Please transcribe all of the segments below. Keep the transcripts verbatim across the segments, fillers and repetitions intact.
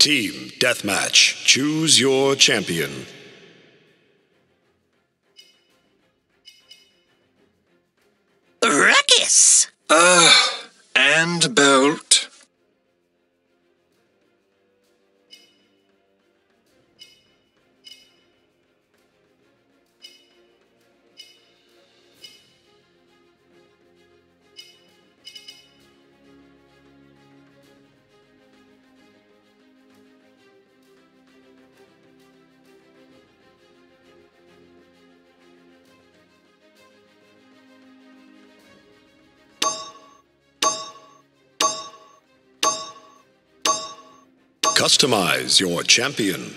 Team Deathmatch. Choose your champion. Ruckus! Uh, and Bolt. Customize your champion.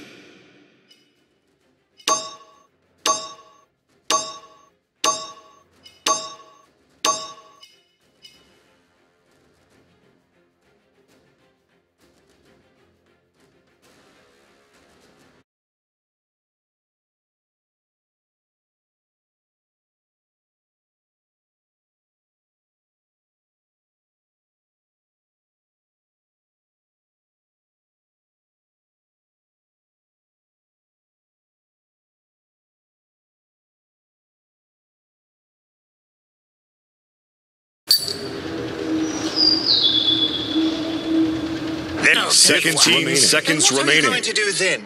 No, seventeen seconds remaining. What are we going to do then?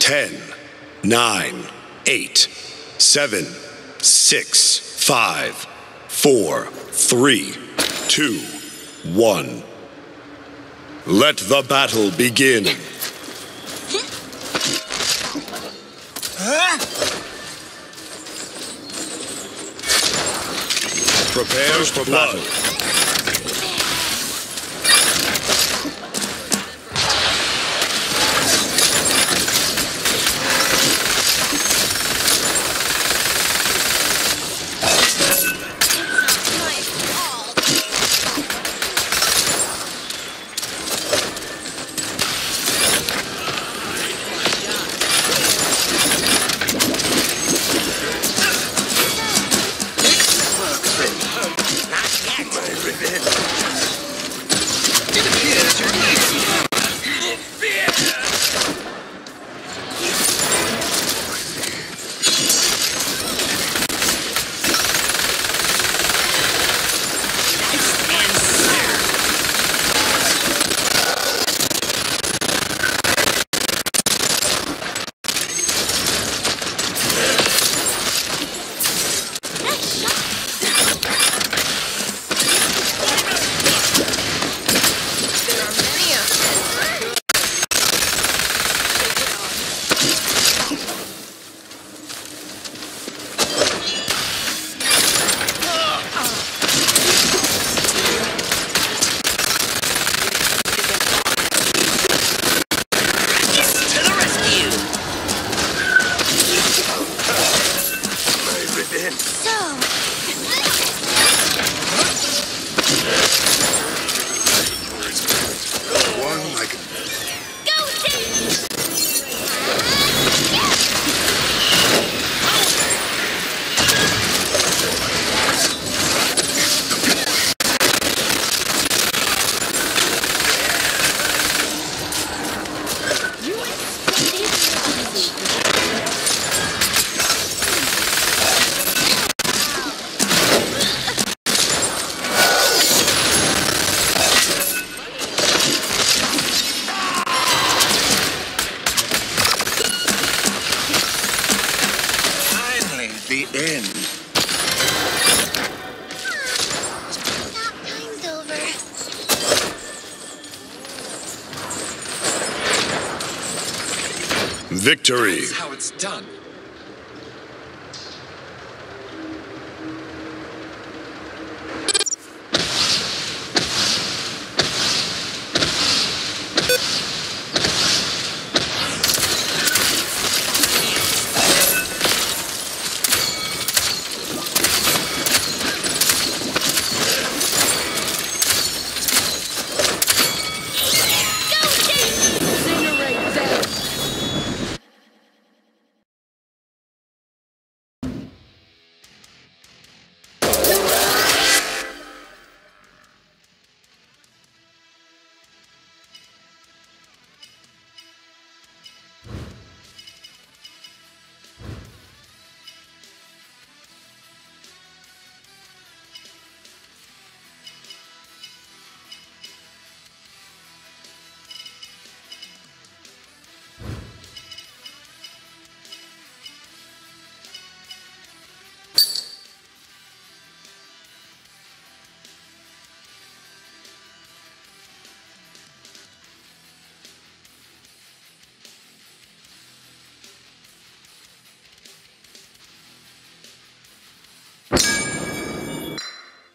ten, nine, eight, seven, six, five, four, three, two, one. Let the battle begin. Prepare for battle. Victory. That's how it's done.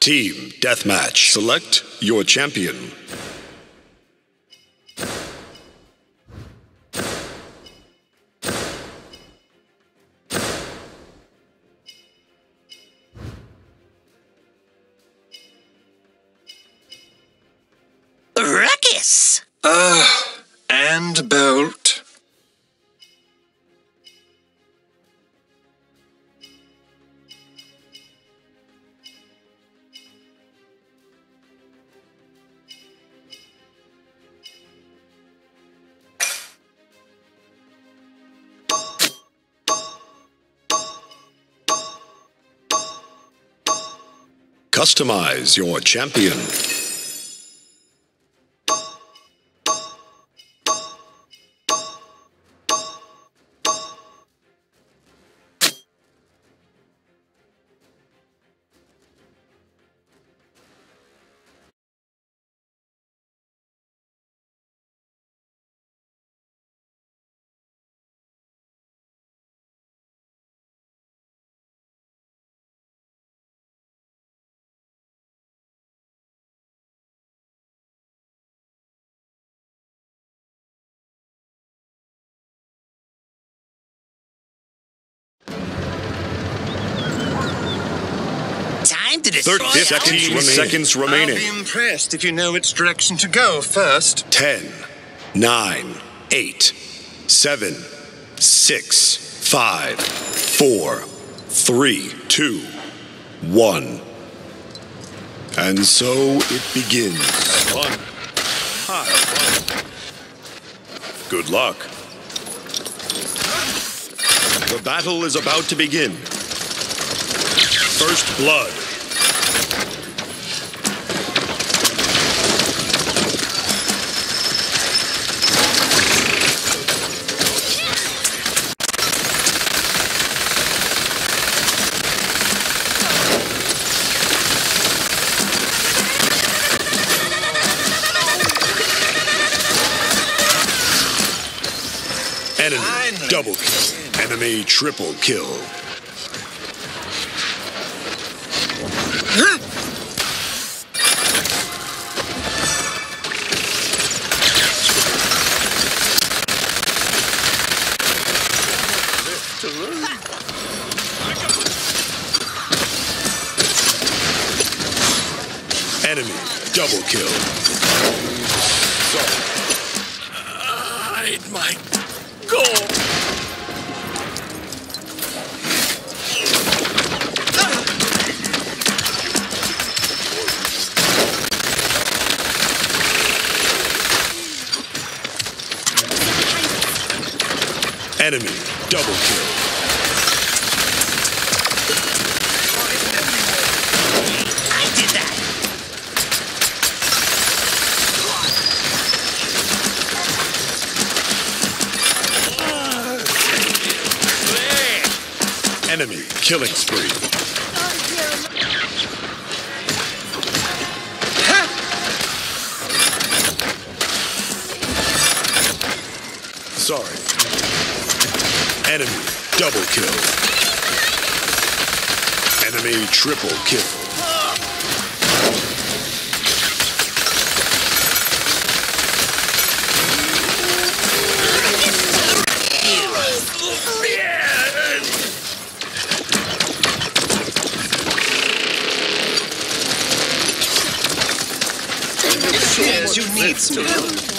Team Deathmatch. Select your champion. Ruckus! Uh, and Bolt. Customize your champion. thirty seconds remaining. I'll be impressed if you know which direction to go first. ten, nine, eight, seven, six, five, four, three, two, one. And so it begins. One. Five. Good luck. The battle is about to begin. First blood. Enemy double kill. Enemy triple kill. Enemy double kill. Hide my goal. Enemy double kill. I did that. Enemy killing spree. Enemy double kill. Enemy triple kill. Yes, you need some.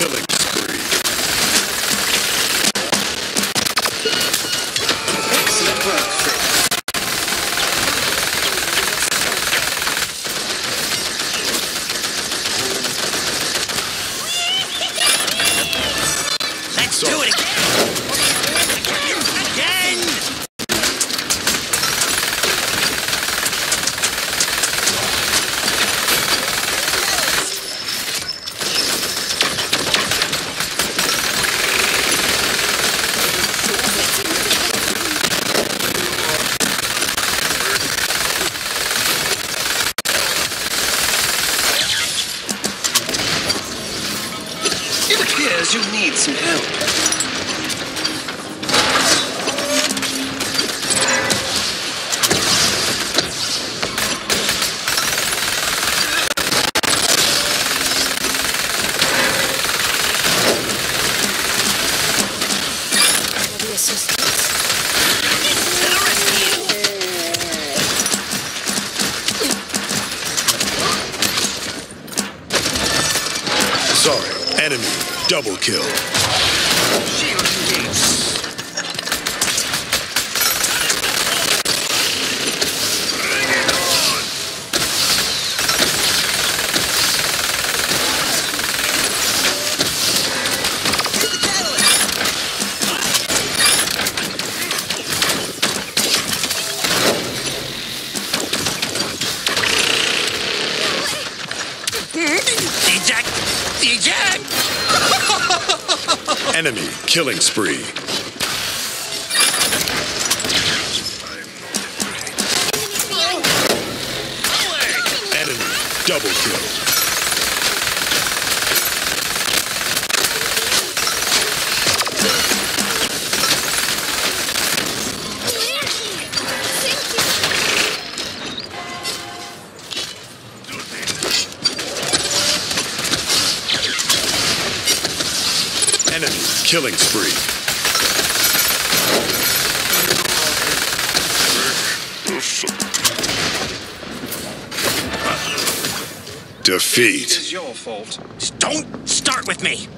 killing spree. Excellent work, Fritz. Let's so. do it again! Again! You need some help. The assistance. Sorry, enemy. Double kill. Enemy killing spree. Enemy double kill. Enemy killing spree. Defeat. This is your fault. Don't start with me.